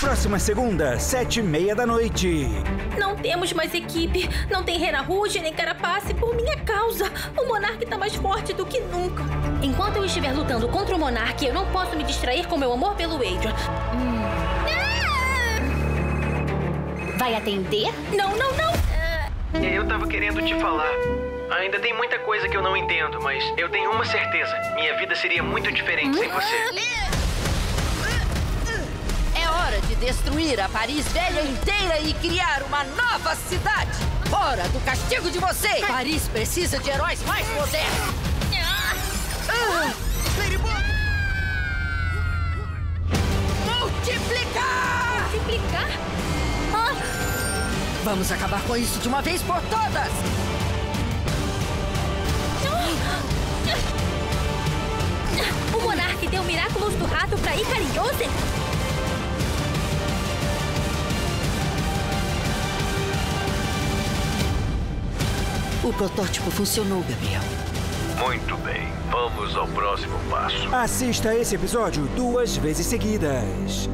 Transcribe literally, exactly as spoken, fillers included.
Próxima segunda, sete e meia da noite. Não temos mais equipe. Não tem Rena Rouge nem Carapace por minha causa. O Monarque tá mais forte do que nunca. Enquanto eu estiver lutando contra o Monarque, eu não posso me distrair com meu amor pelo Adrian. Hum. Ah! Vai atender? Não, não, não. Ah. Eu tava querendo te falar. Ainda tem muita coisa que eu não entendo, mas eu tenho uma certeza. Minha vida seria muito diferente hum? sem você. Ah. De destruir a Paris Velha inteira e criar uma nova cidade! Hora do castigo de vocês! Paris precisa de heróis mais modernos! Ah. Multiplicar! Multiplicar? Ah. Vamos acabar com isso de uma vez por todas! O Monarque deu Miraculous do Rato pra Ikari Yose? O protótipo funcionou, Gabriel. Muito bem. Vamos ao próximo passo. Assista esse episódio duas vezes seguidas.